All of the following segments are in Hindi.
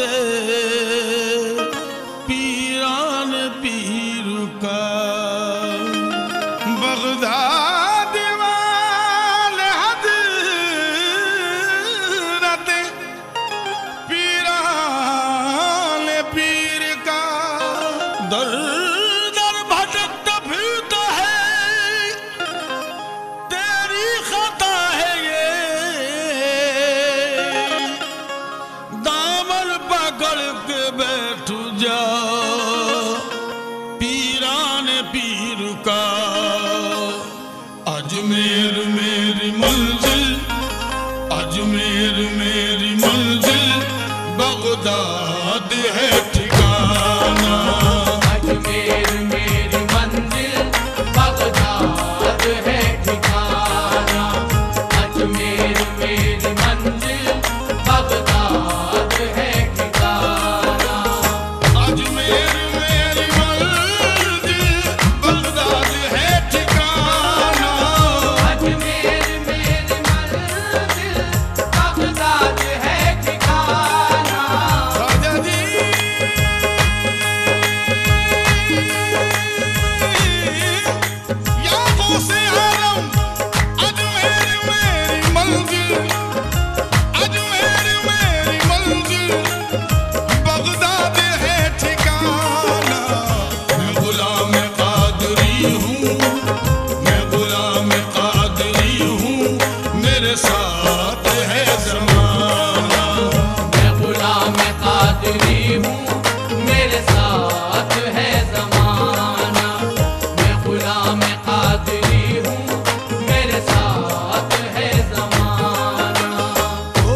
ते पीरान पीर का बगदाद वाले हजरत पीरान पीर का दर दर भटकता फिरता है। तेरी खता है ये दामन पकड़ के बैठ जा पीरान पीर का। अजमेर मेरी मंजिल, अजमेर मेरी मंजिल, बगदाद है ठिकाना। अजमेर मेरी मंजिल, बगदाद है ठिकाना। अजमेर मेरी मंजिल, बगदाद है ठिकाना। अजमेर मेरी मंजिल, बगदाद है ठिकाना। अजमेर मेरी मंजिल, बगदाद है ठिकाना। राजा जी या गौसे आलम, अजमेर मेरी मंजिल, अजमेर मेरी मंजिल, बगदाद है ठिकाना। मैं गुलाम कादरी हूँ, मैं गुलाम कादरी हूँ, मेरे साथ है जमाना। मैं गुलाम कादरी हूँ, मेरे साथ है जमाना। मैं गुलाम कादरी हूँ, मेरे साथ है जमाना। ओ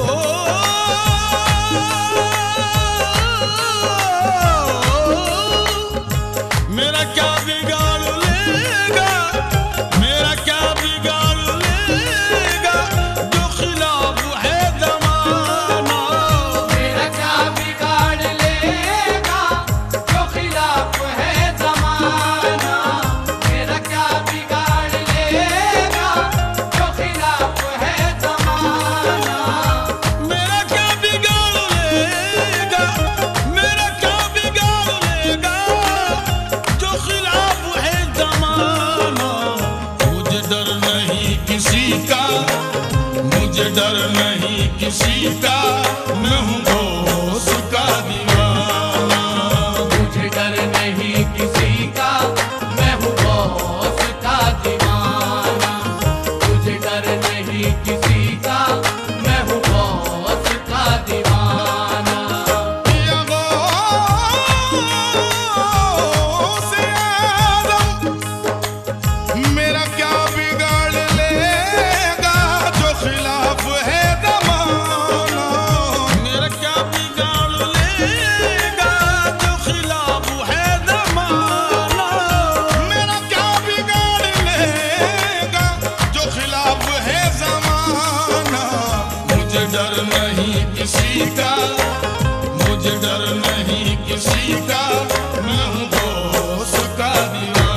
मेरा क्या बिगाड़ लेगा, मेरा क्या बिगाड़ लेगा, जो खिलाफ है जमाना। मेरा क्या बिगाड़ लेगा, जो खिलाफ है जमाना। मेरा क्या बिगाड़ लेगा, जो खिलाफ है जमाना। मेरा क्या बिगाड़ लेगा, मेरा क्या बिगाड़ लेगा, जो खिलाफ है जमाना। मुझे डर नहीं किसी का, मुझे डर नहीं किसी का, मैं हूँ गौस का दीवाना। मुझे डर नहीं किसी का, मैं हूँ गौस का दीवाना। मुझे डर नहीं किसी का, मैं हूँ गौस का दीवाना। या गौसे आलम, मेरा क्या बिगाड़ लेगा, जो खिलाफ है जमाना। मेरा क्या बिगाड़ लेगा, जो खिलाफ है जमाना। मेरा क्या बिगाड़ लेगा, जो खिलाफ है जमाना। मुझे डर नहीं किसी का, मुझे डर नहीं किसी का, मैं हूँ गौस का दीवाना।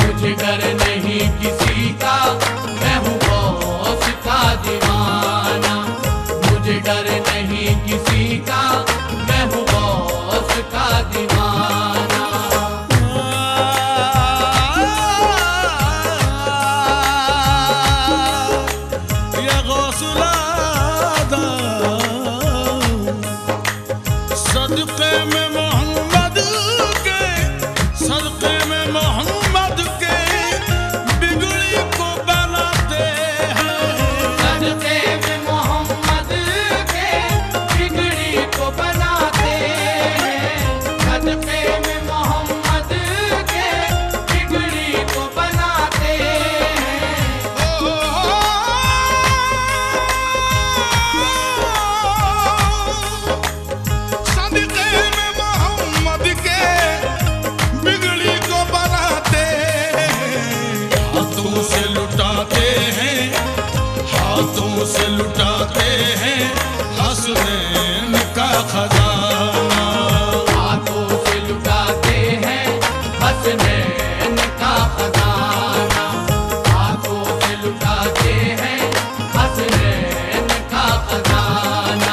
मुझे डर नहीं किसी का, मैं हूँ गौस का दीवाना। मुझे डर नहीं किसी का, मैं हूँ गौस का दीवाना। या गौसुल आज़म, सदक़े में मोहम्मद के, सदक़े में मोहम्मद के, बिगड़ी को बनाते हैं। सदक़े में मोहम्मद के, बिगड़ी को बनाते हैं। सदक़े में मोहम्मद के, बिगड़ी को बनाते हैं। ओ सदक़े में मोहम्मद के, बिगड़ी को बनाते हैं। हाथों से लुटाते हैं, हाथों से लुटाते हैं, हसनैन का खजाना। हाथों से लुटाते हैं, हसनैन का खजाना। हाथों से लुटाते हैं, हसनैन का खजाना।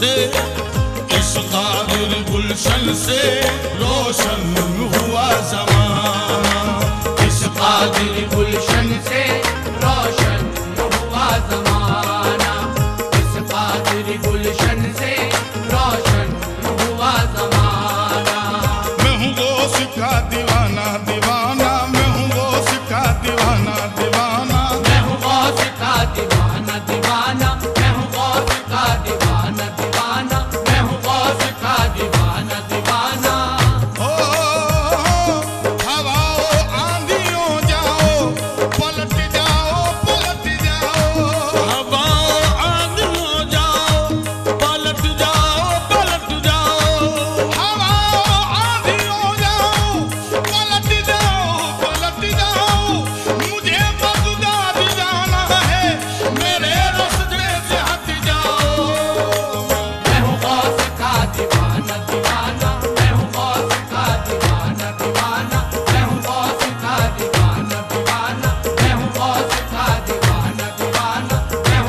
से, इस काबिल गुलशन से रोशन हुआ ज़माना, इस काबिल गुलशन से रोशन हुआ ज़माना, इस काबिल गुलशन से रोशन हुआ ज़माना। मैं हूँ गौस का दीवाना दीवाना, मैं हूँ गौस का दीवाना दीवाना, मैं हूँ गौस का दीवाना दीवाना, मैं हूँ गौस का दीवाना दीवाना, मैं हूँ गौस का दीवाना दीवाना। ओ हवाओ आंधियों जाओ पलट जाओ पलट जाओ, हवाओ आंधियों जाओ पलट जाओ पलट जाओ, हवाओ आंधियों जाओ पलट जाओ पलट जाओ। मुझे बगदाद जाना है मेरे रास्ते से हट जाओ। मैं हूँ गौस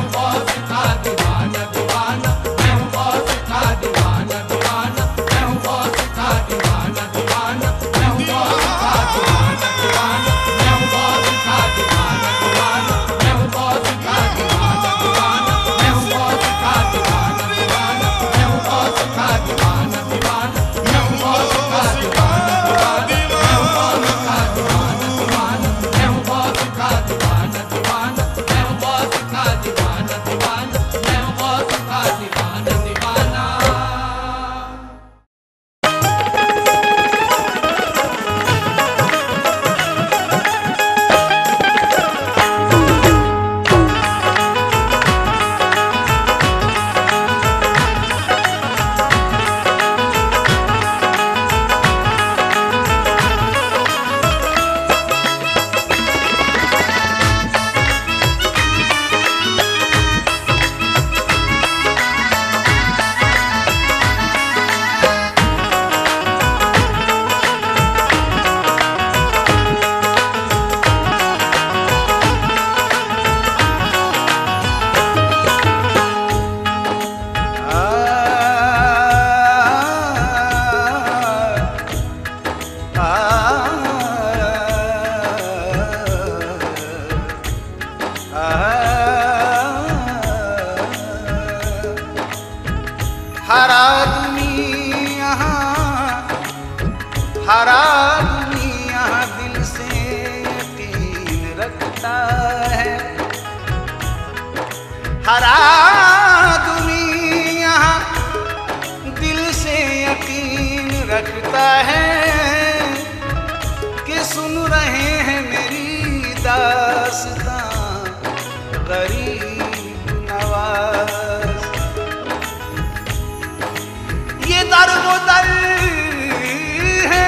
का दीवाना दीवाना, मैं हूँ गौस का दीवाना दीवाना, मैं हूँ गौस का दीवाना दीवाना, मैं हूँ गौस का दीवाना दीवाना, मैं हूँ गौस का दीवाना दीवाना, मैं हूँ गौस का दीवाना दीवाना, मैं हूँ गौस का दीवाना दीवाना, मैं हूँ गौस का दीवाना दीवाना, मैं हूँ गौस का दीवाना दीवाना, मैं हूँ गौस का दीवाना दीवाना, मैं हूँ गौस का दीवाना दीवाना, मैं हूँ गौस का दीवाना दीवाना, मैं हूँ गौस का दीवाना दीवाना, मैं हूँ गौस का दीवाना दीवाना, मैं हूँ गौस का दीवाना दीवाना, मैं हूँ गौस का दीवाना दीवाना, मैं हूँ गौस का दीवाना दीवाना। हरा दुनिया हरा दुनिया दिल से यकीन रखता है, हरा दुनिया दिल से यकीन रखता है कि सुन रहे हैं मेरी दास्तां गरीब नवाज। दर है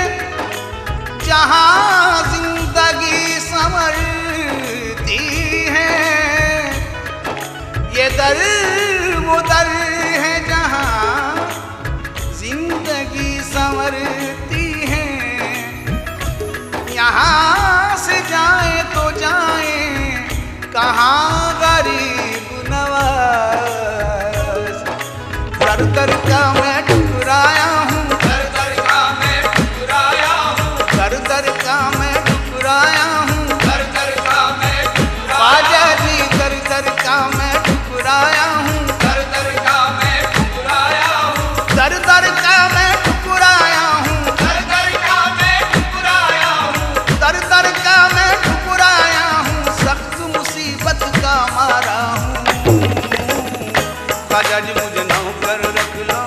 जहाँ जिंदगी संवरती है, ये दर वो दर है जहाँ जिंदगी संवरती है। यहाँ से जाए तो जाए कहाँ गरीब नवाज। दर दर का मैं टुकराया हूँ, दर दर का मैं टुकराया हूँ, दर दर का मैं टुकराया हूँ, दर दर का मैं बाजा जी, दर दर का मैं टुकराया हूँ, दर दर का मैं टुकराया हूँ, दर दर का मैं टुकराया हूँ, दर दर का मैं टुकराया हूँ, दर दर का मैं टुकराया हूँ, सख्त मुसीबत का मारा हूँ। बाजा जी मुझे नौकर रख लो,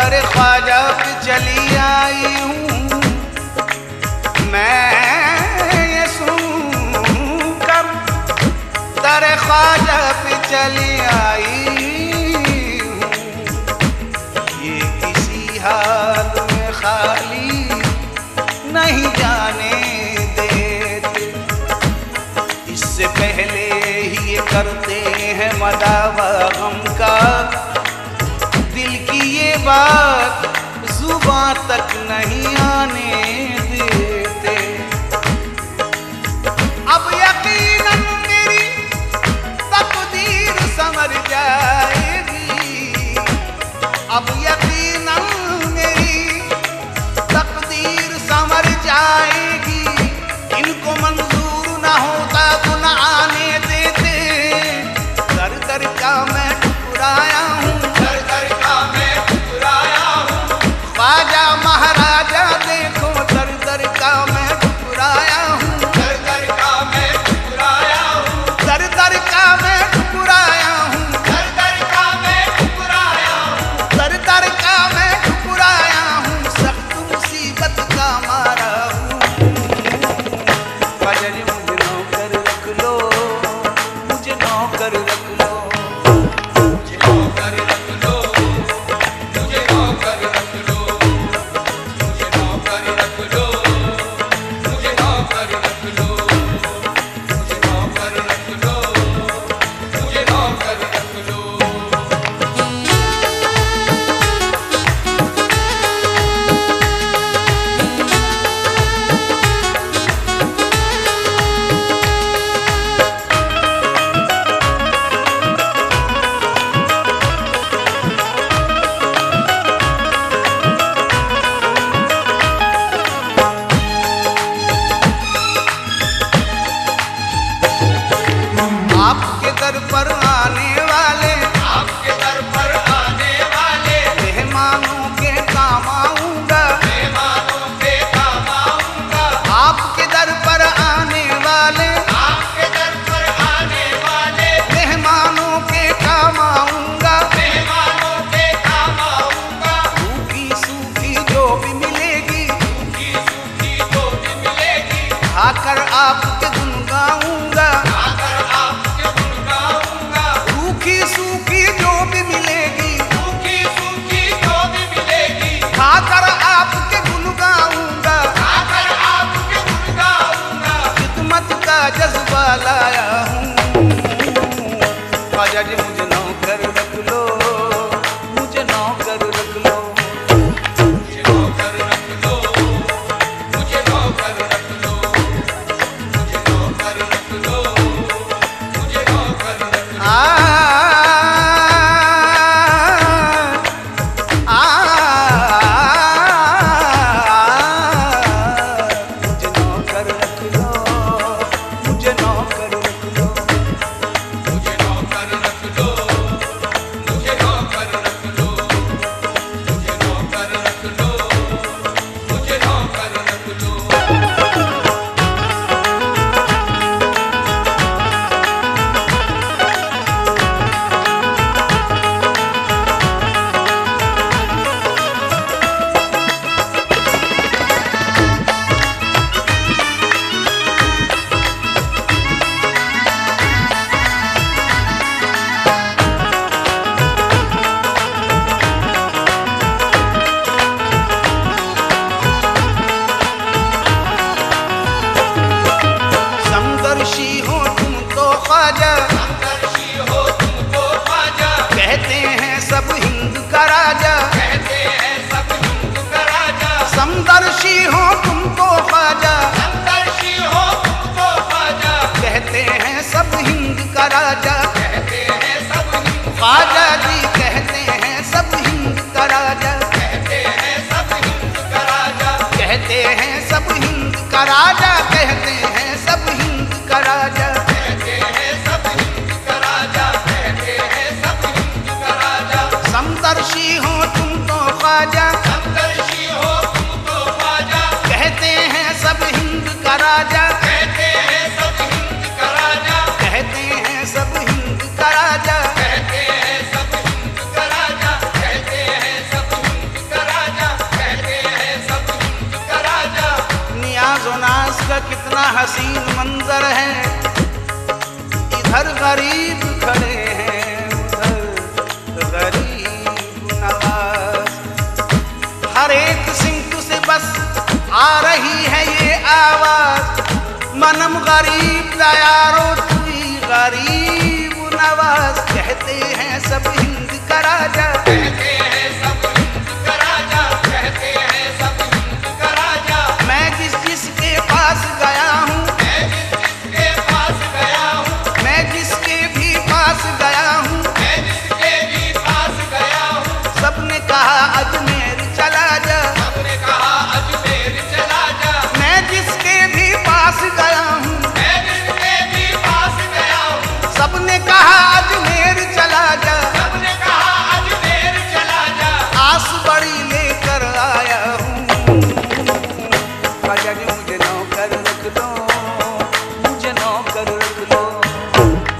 दर ख्वाजा पे चली आई हूँ। अरे ख्वाजा पे चली आई हूँ ये किसी हाल में खाली नहीं जाने देते। इससे पहले ही ये करते हैं मदावा हम का, दिल की ये बात जुबां तक नहीं आने देते। अब यकीनन मेरी तकदीर समर जाएगी, अब यकीनन मेरी तकदीर समर जाएगी। इनको मंजूर ना होता तो ना आने देते। कर कर का मैं ठुकराया हूँ, कर कर का मैं ठुकराया हूँ। ख्वाजा महाराजा देखो कर कर का मैं ठुकराया हूँ, कर कर का मैं ठुकराया हूँ, कर कर का मैं ठुकराया हूँ, कर कर का मैं ठुकराया हूँ, कर कर का मैं ठुकराया हूँ। सख्त मुसीबत का मारा हूँ। ख्वाजा जी मुझे नौकर रख लो, मुझे नौकर रख लो, मुझे नौकर रख लो, मुझे नौकर रख लो, मुझे नौकर रख लो, मुझे नौकर रख लो, मुझे नौकर रख लो, मुझे नौकर रख लो। आपके दर पर आने वाले, आपके दर पर आने वाले मेहमानों के काम आऊंगा, मेहमानों के काम आऊंगा। आपके दर पर आने वाले, आपके दर पर आने वाले मेहमानों के काम आऊंगा, मेहमानों के काम आऊंगा। सूखी सूखी जो भी मिलेगी, सूखी सूखी जो भी मिलेगी, खाकर आपके गुन गाऊंगा, खाकर आपके गुन गाऊंगा, खाकर आपके गुन गाऊंगा। खिदमत का जज्बा लाया हूँ। ख्वाजा जी मुझे नौकर रख लो, मुझे नौकर रख लो, मुझे नौकर रख लो, मुझे नौकर रख लो, मुझे नौकर रख लो, मुझे नौकर रख लो। कहते हैं सब हिंद का राजा, कहते हैं सब हिंद का राजा। समदर्शी हो तुम तो ख्वाजा, समदर्शी हो तुम तो ख्वाजा। कहते हैं सब हिंद का राजा, कहते हैं सब हिंद। ख्वाजा जी कहते हैं सब हिंद का राजा, कहते हैं सब हिंद का राजा। कहते हैं सब हिंद का राजा, कहते हैं सब हिंद का राजा, कहते हैं सब। गरीब दयारो तुझी गरीब नवाज कहते हैं सब हिंद का राजा, कहते हैं सब हिंद का राजा, कहते हैं सब हिंद का राजा। मैं जिस जिसके पास गया हूँ, मैं जिस जिसके पास गया हूँ, मैं जिसके भी पास गया हूँ, मैं जिसके भी पास गया हूँ, सबने कहा अजमेर चला जा, सबने कहा अजमेर चला जा। मैं जिसके भी पास गया हूँ, सबने कहा अजमेर चला जा, सबने कहा अजमेर चला जा। आस बड़ी लेकर आया हूँ राजा जी, मुझे नौकर रख दो, मुझे नौकर रख दो,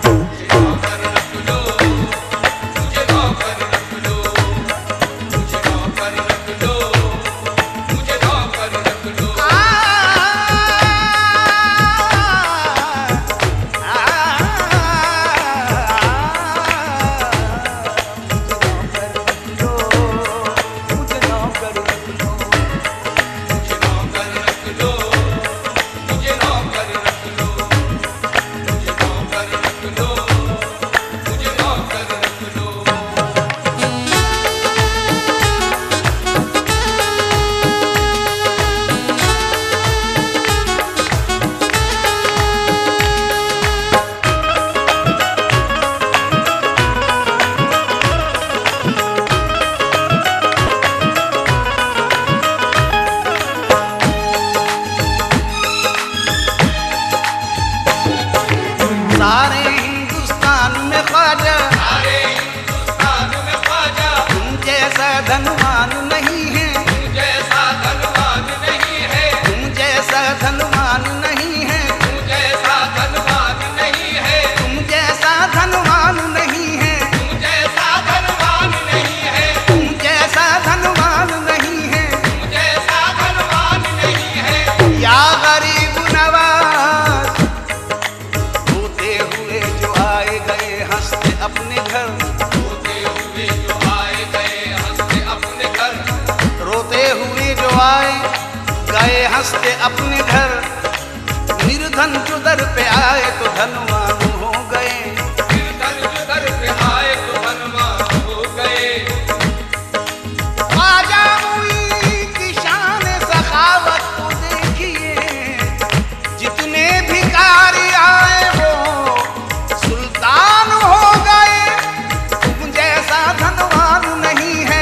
मुझे नौकर रख दो, मुझे नौकर रख दो, मुझे नौकर रख दो, मुझे नौकर रख दो। हंसते अपने घर निर्धन जो दर पे आए तो धनवान हो गए, निर्धन जो दर पे आए तो धनवान हो गए। राजा मुई की शान सखावत को देखिए, जितने भिखारी आए वो सुल्तान हो गए। तुम जैसा धनवान नहीं है,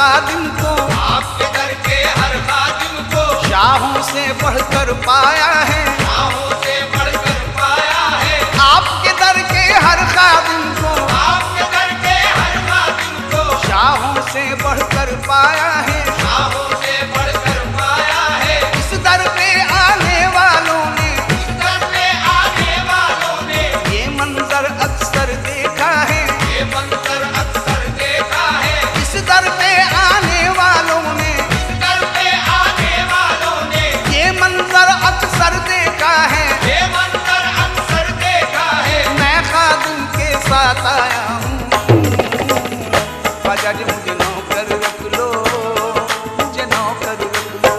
खादिम को, आपके दर के हर खादिम को, शाहों से बढ़कर पाया है, शाहों से बढ़कर पाया है, आपके दर के हर खादिम को, आपके दर के हर खादिम को, शाहों से बढ़कर पाया है, शाहों से बढ़कर पाया है। इस दर पे आने वालों ने, इस दर पे आने वालों ने ये मंजर अक्सर देखा है, ये मंजर अक्सर देखा है। इस दर पे आने वालों ने, इस दर पे आने वालों ने ये मंजर अक्सर देखा है, ये मंजर अक्सर देखा है। मैं खादिम के साथ आया हूँ, आजा जी मुझे नौकर रख लो, मुझे नौकर रख लो,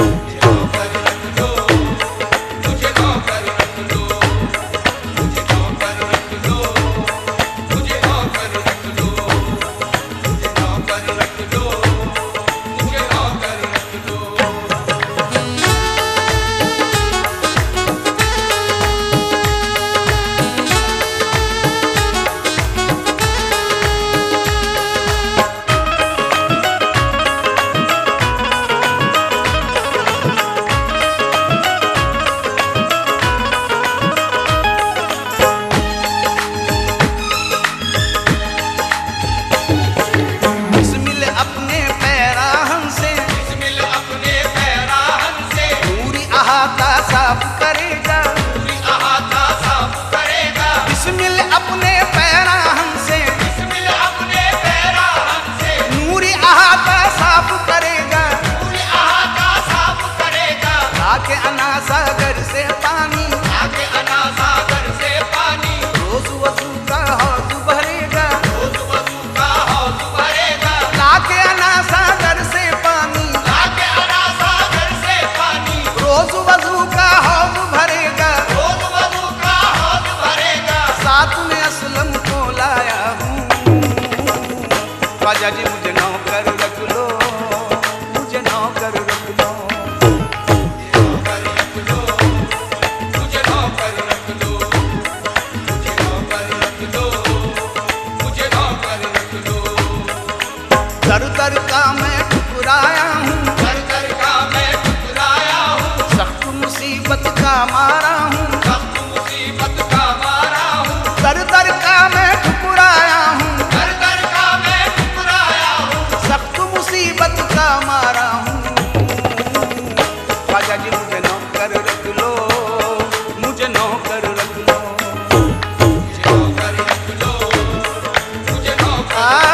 मुझे नौकर रख लो, मुझे नौकर रख लो, मुझे नौकर रख लो, मुझे नौकर रख लो, मुझे नौकर रख लो, मुझे नौकर रख लो। राजा जी मुझे नौकर रख लो, मुझे नौकर रख लो, मुझे नौकर रख लो, मुझे नौकर रख लो, मुझे नौकर रख लो, मुझे नौकर रख लो। दर दर का मैं ठुकराया हूँ, दर दर का मैं ठुकराया हूँ, सख्त मुसीबत का मारा हूँ, सख्त मुसीबत का मारा हूँ, दर दर का मैं ठुकराया हूँ, का मारा हूँ। राजा जी मुझे नौकर रख लो, मुझे नौकर रख लो, मुझे नौकर रख लो, मुझे नौकर।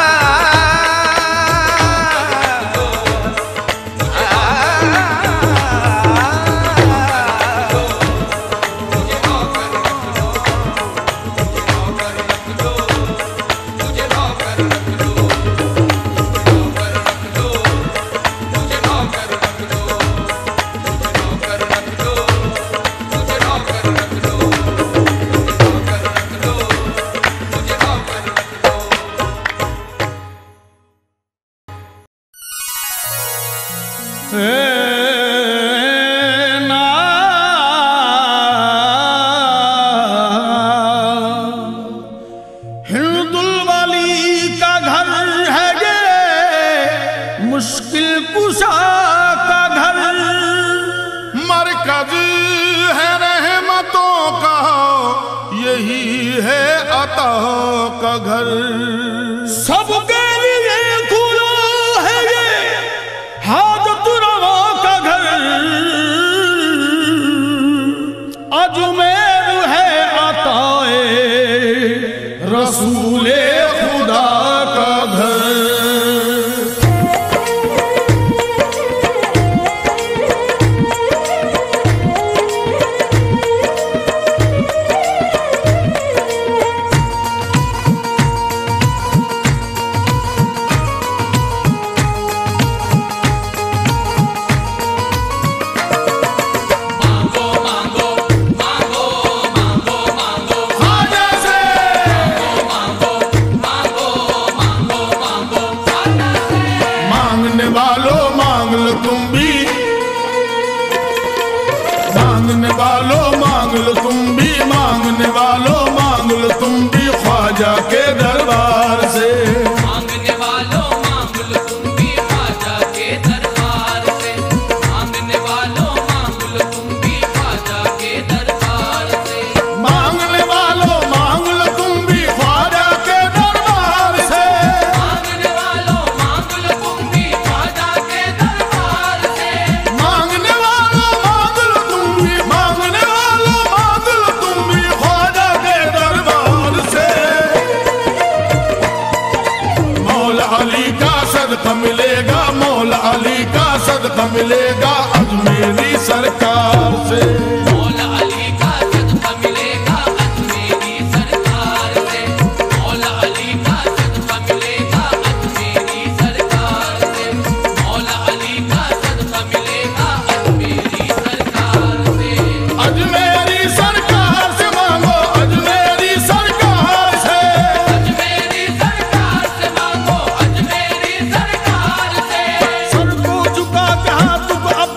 ख्वाजा के दरबार से मांगने वालों मांग लो। वादा मिलेगा आज मेरी सरकार से, मौला अली का सदका मिलेगा आज मेरी सरकार से, मौला अली का सदका मिलेगा आज मेरी सरकार से, मौला अली का सदका मिलेगा आज मेरी सरकार से, आज मेरी सरकार से मांगो, आज मेरी सरकार से, आज मेरी सरकार से मांगो, आज मेरी सरकार से, सर को झुका के हाथ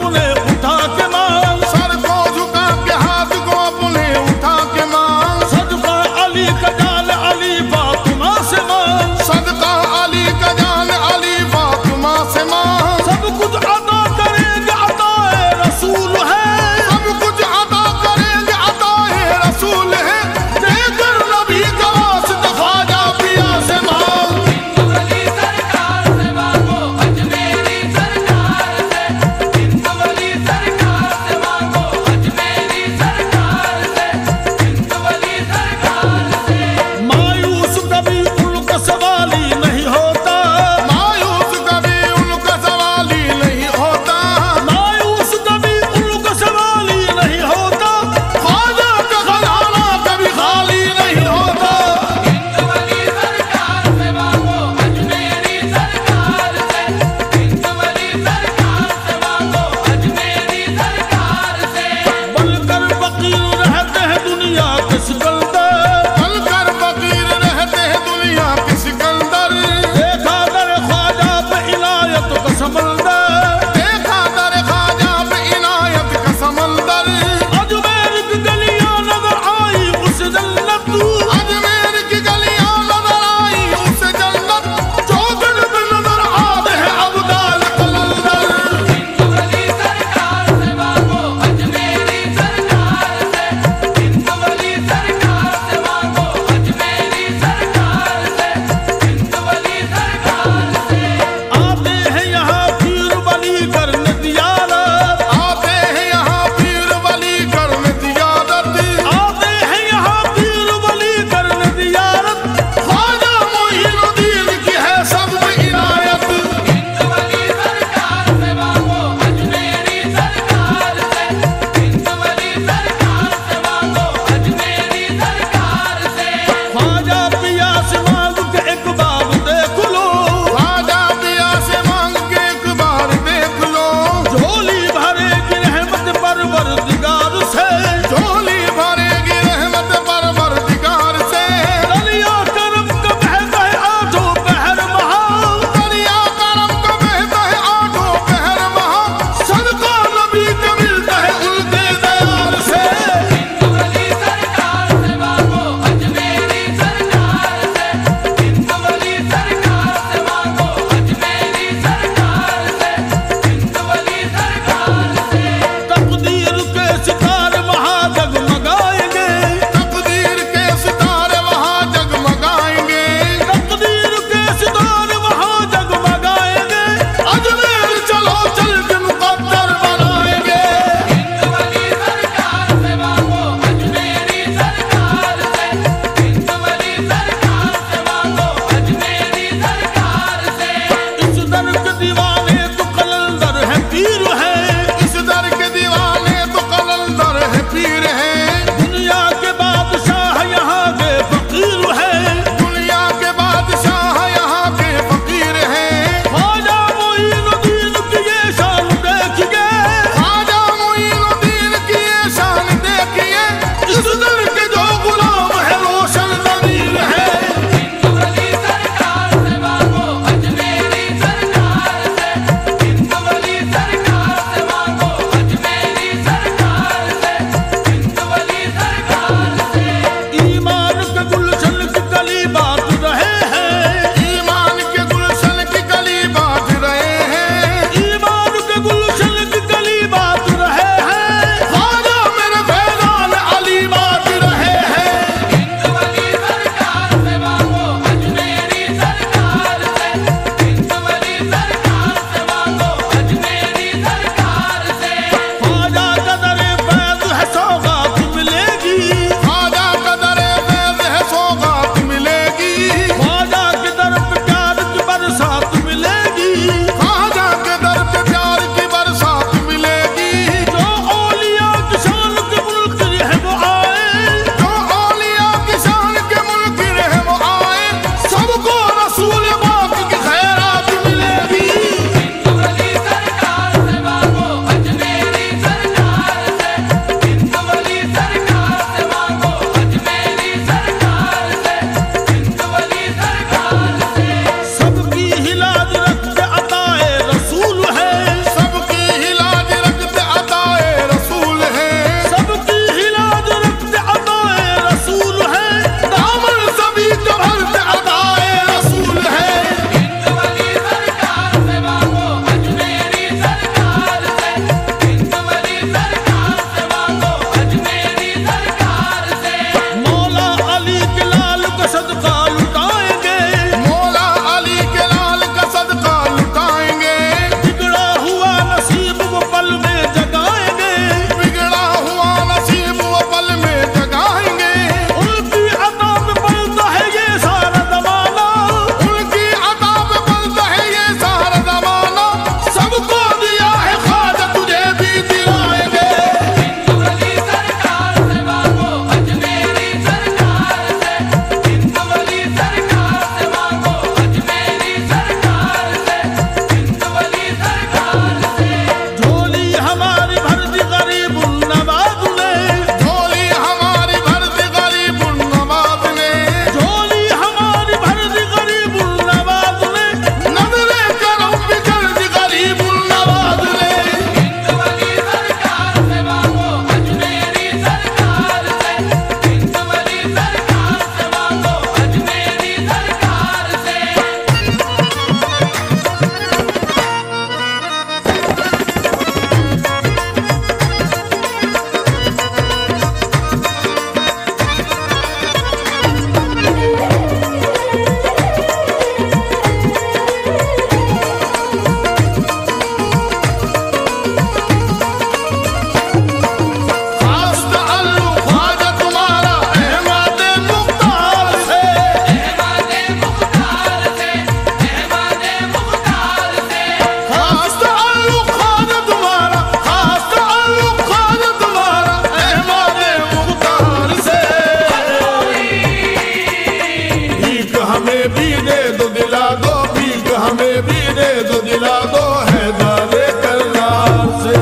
हमें भी दे दो, दिला दो भीख हमें भी दे दो, दिला दो है दरे करनार से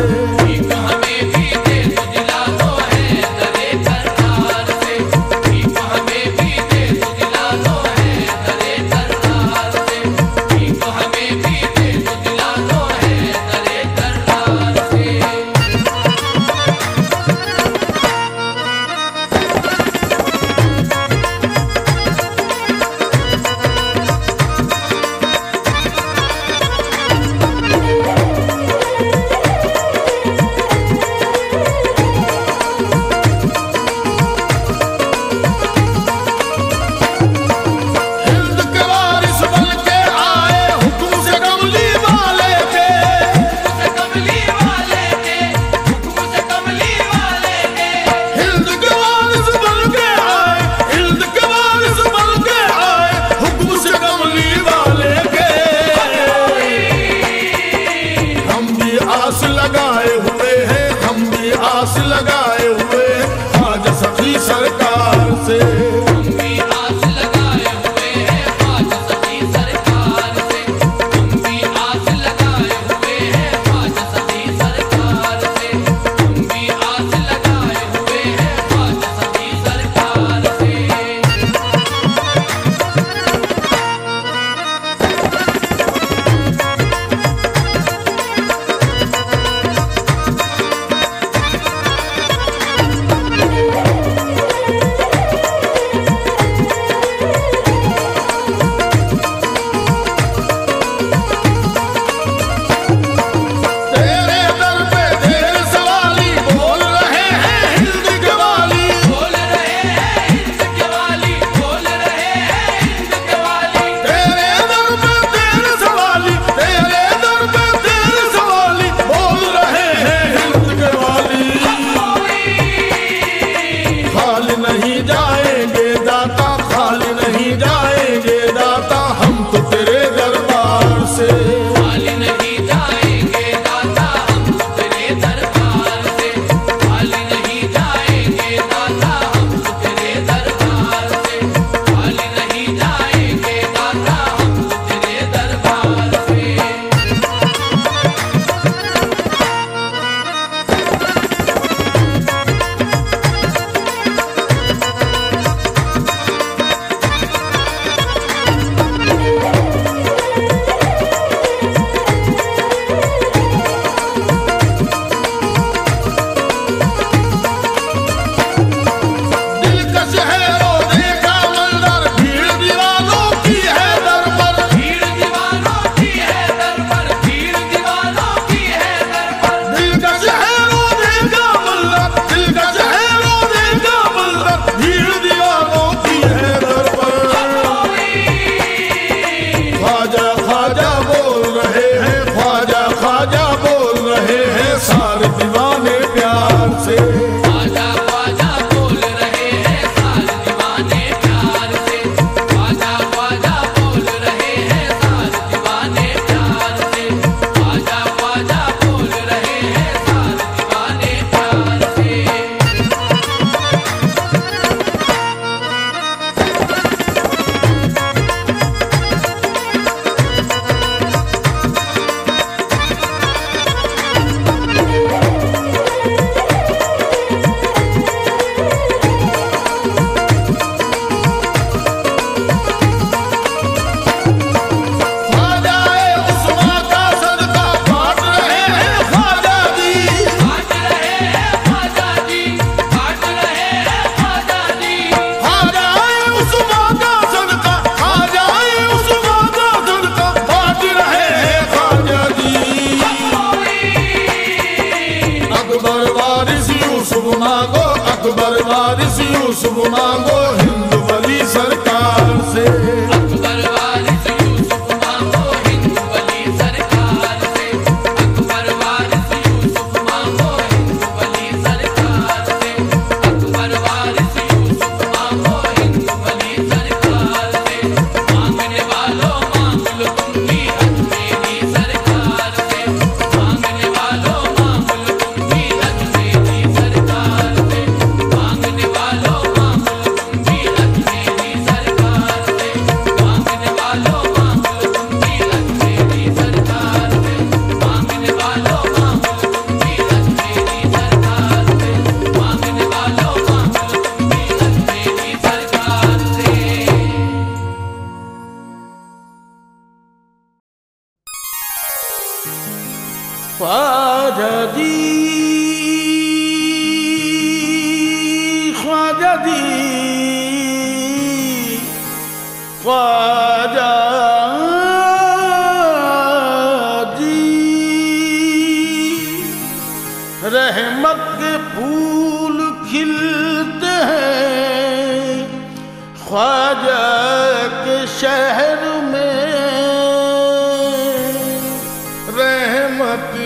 भीख हमें भी दे दो, दिला दो है दरे करनार से भीख हमें भी दे दो, दिला दो है दरे करनार से भीख हमें भी दे दो, दिला दो है दरे करनार से। रहमत के फूल खिलते हैं ख्वाजा के शहर में। रहमत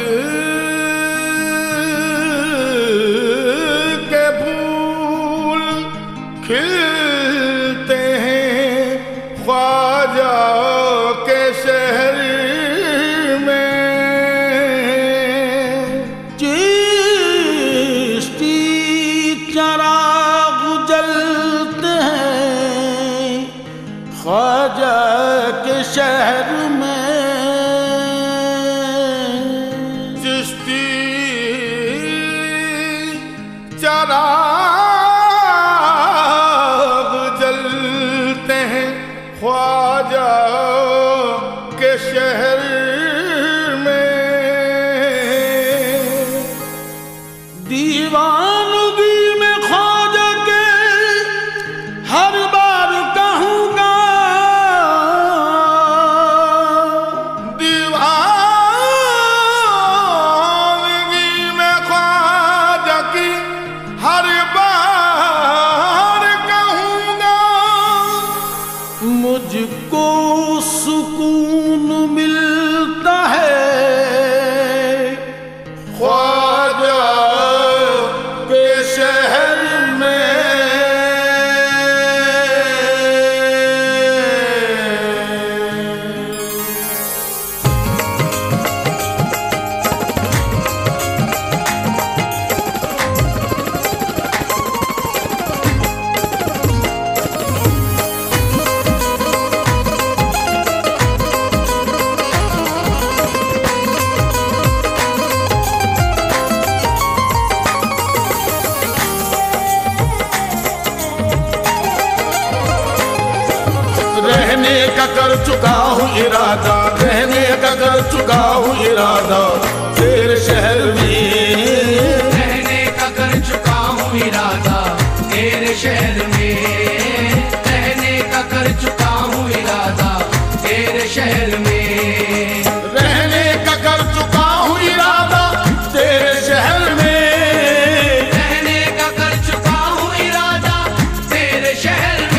के फूल खिलते हैं ख्वाजा के शहर में। चिश्ती चराग जलते हैं ख्वाजा के शहर में। चिश्ती चराग जलते हैं ख्वाजा के शहर में। दीवानगी में ख्वाजा के हर बार कहूँगा। दीवानगी में ख्वाजा की हर बार कहूँगा। मुझको सुकून मिलता है ख्वाजा के शहर में। रहने का कर चुका हूँ इरादा, रहने का कर चुका हूँ इरादा तेरे शहर में। रहने का कर चुका हूँ इरादा तेरे शहर में। रहने का कर चुका हूँ इरादा तेरे शहर में। रहने का कर चुका हूँ इरादा तेरे शहर में। रहने का कर चुका हूँ इरादा तेरे शहर में।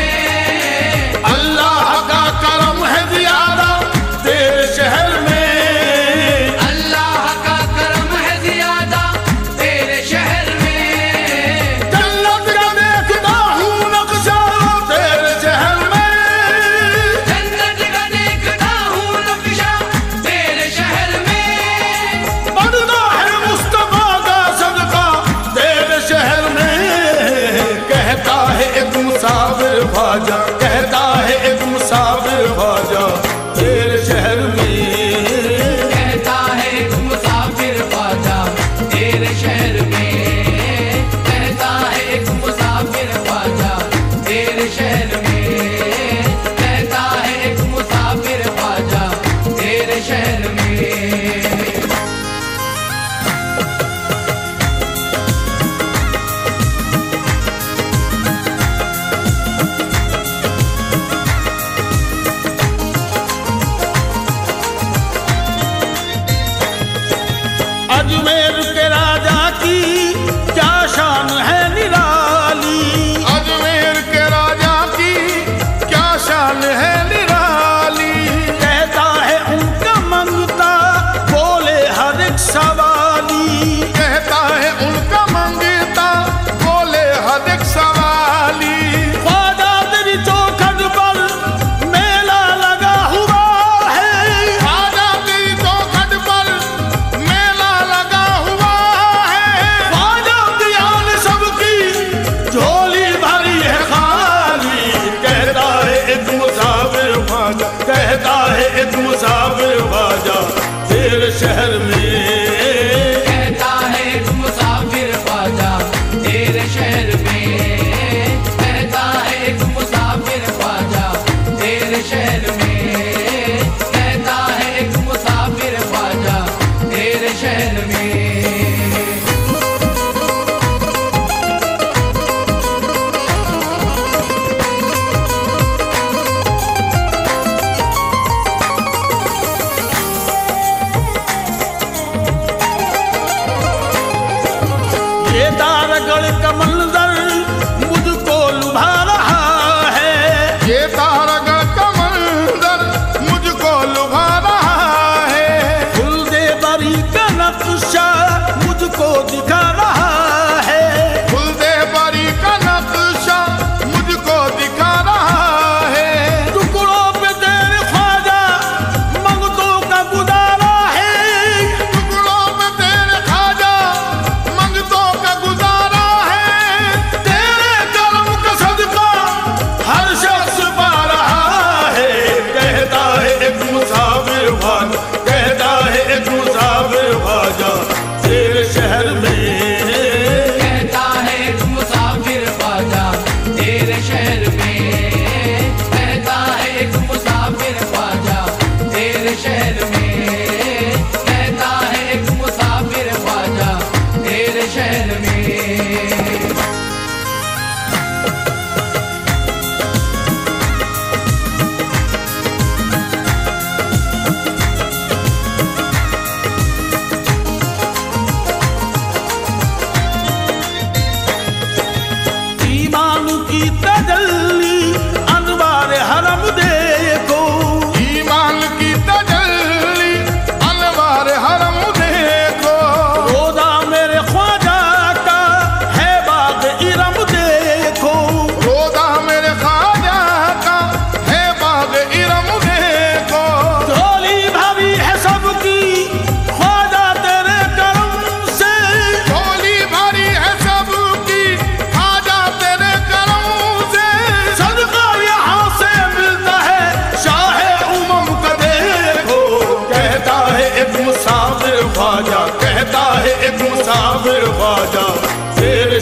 ख्वाजा कहता है एक मुसाफिर ख्वाजा तेरे शहर में। कहता है एक मुसाफिर ख्वाजा तेरे शहर में। कहता है एक मुसाफिर ख्वाजा तेरे शहर में। कहता है एक मुसाफिर ख्वाजा तेरे शहर में। अजमेर के राजा की क्या शान है निराली। अजमेर के राजा की क्या शान है निराली। कहता है उनका मंगता बोले हर एक सवाली। कहता है उनका मंगता बोले हर एक सवाली। ख्वाजा तेरी चौखट पर मेला लगा हुआ है। ख्वाजा तेरी चौखट पर मेला लगा हुआ है। ख्वाजा दयाल सबकी झोली भरी है खाली। कहता है एक मुसाफिर ख्वाजा, कहता है एक मुसाफिर ख्वाजा तेरे शहर में। कहता है एक मुसाफिर ख्वाजा तेरे शहर में। कहता है एक मुसाफिर ख्वाजा तेरे शहर में। कहता है एक मुसाफिर ख्वाजा तेरे शहर में।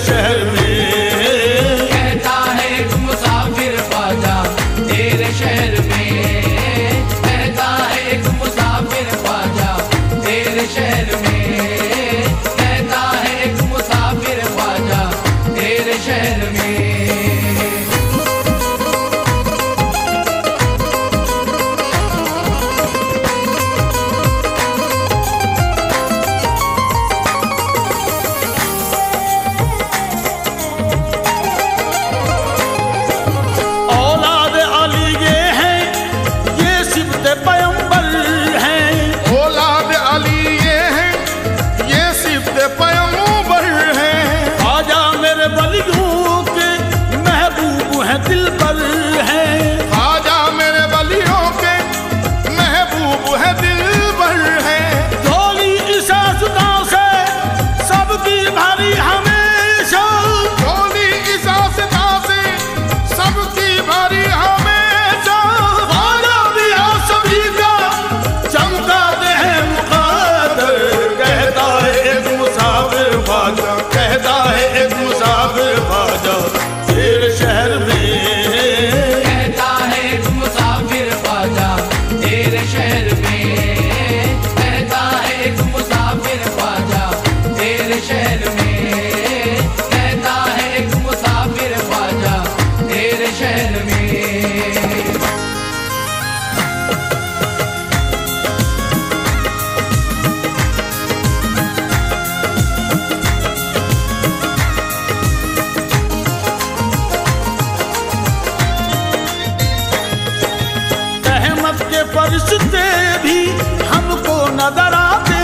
शहर में कहता है मुसाफिर ख्वाजा तेरे शहर में कहता है मुसाफिर ख्वाजा तेरे शहर में कहता है मुसाफिर ख्वाजा तेरे शहर में। फरिश्ते भी हमको नजर आते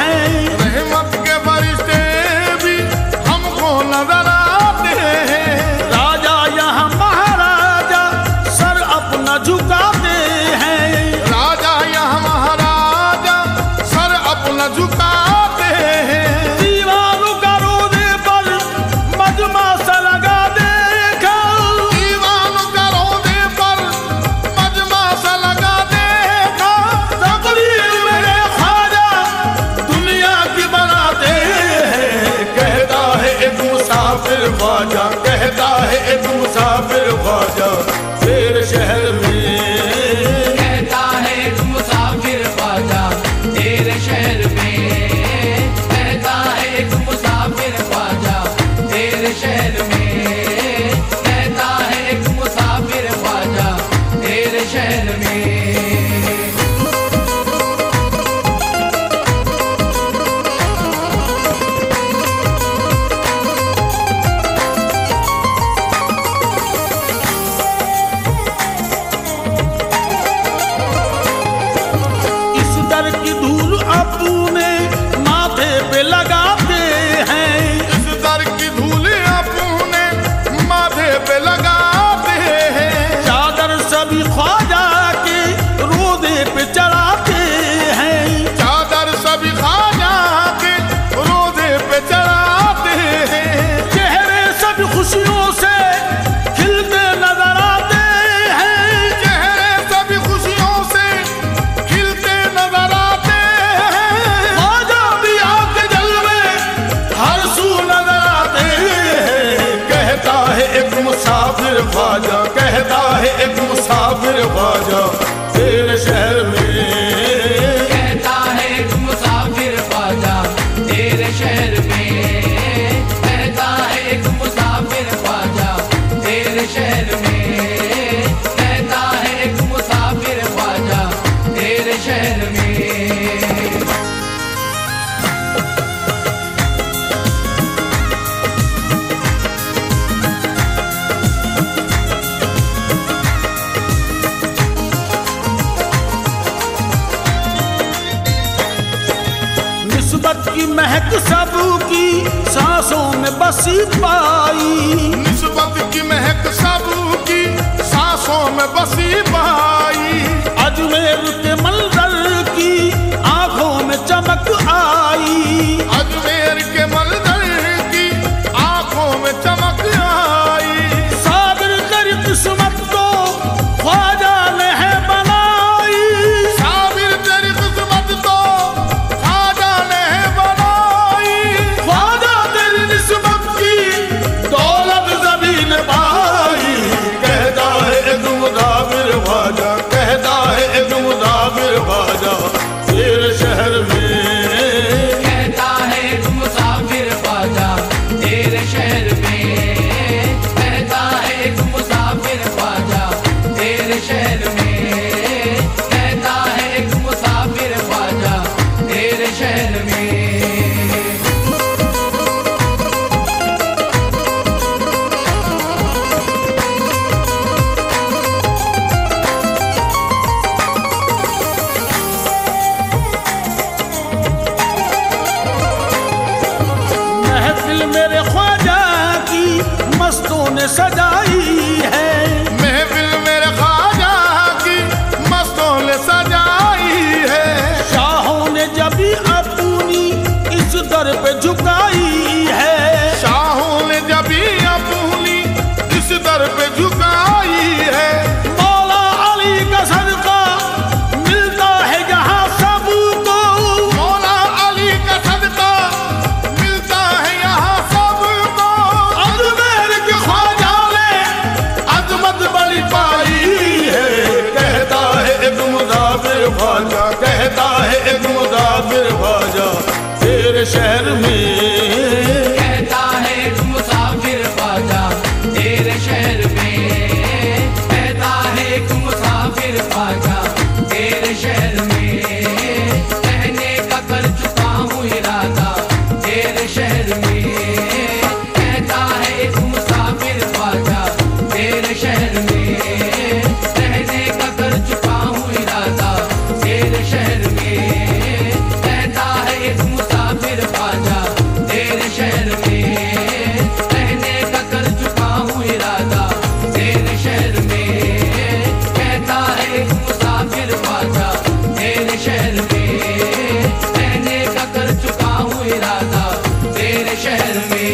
हैं, रहमत के फरिश्ते भी हमको नजर आते हैं। राजा यहाँ महाराजा सर अपना झुकाते हैं, राजा यहाँ महाराजा सर अपना झुकाते हैं। दीवारों का रोने पर मजमा सा लगा देखा, दीवारों का रोने पर मजमा सा लगा। ख्वाजा कहता है एक मुसाफिर ख्वाजा तेरे शहर में कहता है एक मुसाफिर ख्वाजा तेरे शहर में कहता है एक मुसाफिर ख्वाजा तेरे शहर में कहता है एक मुसाफिर ख्वाजा तेरे शहर में। ख्वाजा कहता है एक मुसाफिर ख्वाजा तेरे शहर में कहता है एक मुसाफिर ख्वाजा तेरे शहर में कहता है एक मुसाफिर ख्वाजा तेरे शहर में कहता है एक मुसाफिर ख्वाजा तेरे शहर में। महक सबकी सांसों में बसी पाई, निस्बत की महक सबकी सांसों में बसी पाई। अजमेर के मंजर की आंखों में चमक आई, अजमेर के मंजर की आंखों में चमक आई। साबिर करी किस्मत को ख्वाजा ने है बनाई, साबिर करी किस्मत को ख्वाजा ने है बनाई। ख्वाजा तेरी निस्बत की पे झुकाई है, शाहों ने जब अपनी इस दर पे झुकाई है। मौला अली का सदका मिलता है यहाँ सबको, मौला अली का सदका मिलता है यहाँ सबको। अजमेर के ख्वाजा ने अजमत बड़ी पाई है। कहता है एक मुसाफिर ख्वाजा, कहता है एक मुसाफिर ख्वाजा तेरे शहर में, कहता है एक मुसाफिर ख्वाजा तेरे शहर में, कहता है एक मुसाफिर ख्वाजा तेरे शहर में। कहने का कर चुका हूँ इरादा तेरे शहर में, कहता है एक मुसाफिर ख्वाजा तेरे शहर में। कहने का कर चुका हूँ इरादा तेरे शहर में, शहर में रहने का कर चुका हूँ इरादा तेरे शहर में। कहता है एक मुसाफिर ख्वाजा तेरे शहर में, रहने का कर चुका हूँ इरादा तेरे शहर में।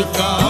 उसका।